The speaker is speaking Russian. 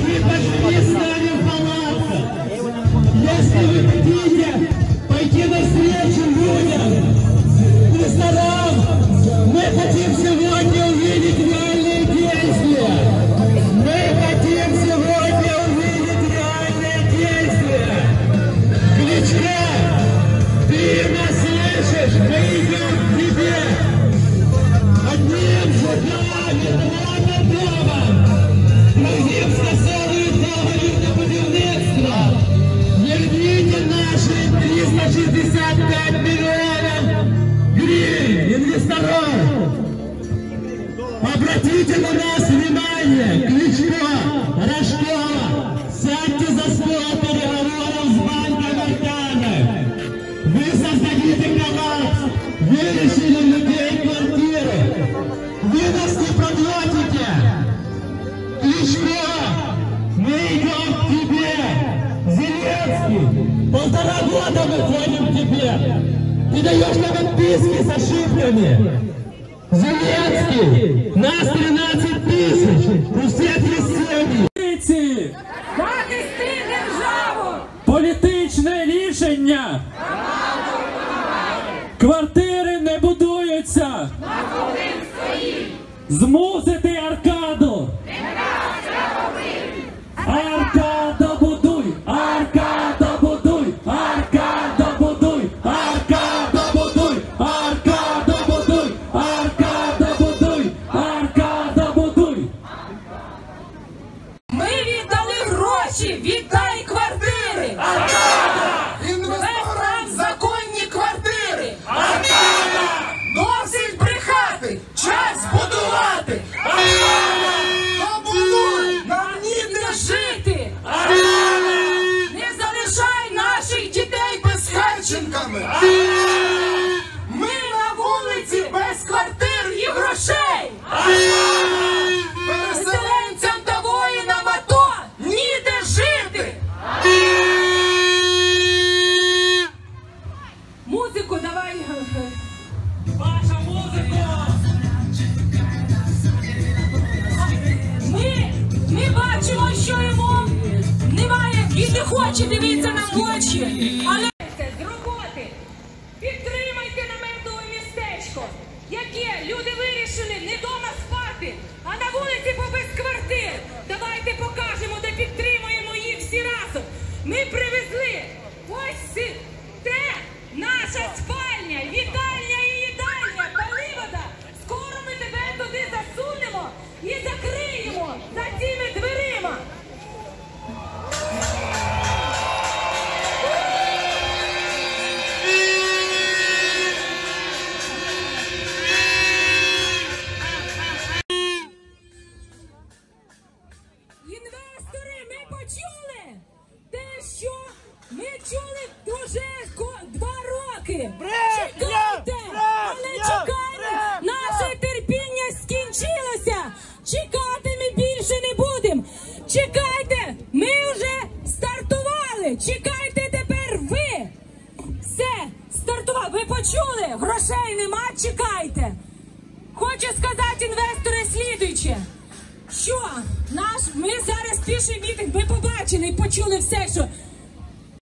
вы пошли с нами в палатку. Если вы хотите пойти навстречу людям, ресторанам, мы хотим сегодня увидеть реальные действия. Мы хотим сегодня увидеть реальные действия. Кличка, ты нас слышишь, мы идем к тебе. Одним зубами, двумя домом. Другим способует валютоподельничество. Верните наши 365 миллионов гривен, инвесторов. Обратите на нас внимание, Кличко, Рожкова, сядьте за стол переговоров с банком Аркана. Вы создадите коллапс, вы лишили людей квартиры. Вы нас не проглотите. Кличко, мы идем к тебе, Зеленский, 1,5 года мы ходим к тебе, ты даешь нам отписки с ошибками. Зеленский, нас 13 000, у всех есть семьи. Захисти державу. Політичне рішення. Квартири не будуються. На кулин стоїть. Змусити Аркаду. Аркадо будуй! Аркадо будуй! Аркадо будуй! Аркадо будуй! Аркадо будуй! Аркадо будуй! Аркадо будуй! Ми віддали гроші! Віддай квартири! Аркадо! Інвесторам законні квартири! Аркадо! Досить брехати! Час будувати! Аркадо! Ми на вулиці без квартир і грошей. Переселенцям та воїнам АТО ніде жити. Музику давай. Ваша музика. Ми бачимо, що йому немає. Він не хоче дивитися на очі. Що? Ми зараз пішли мітинг, ми побачили і почули все, що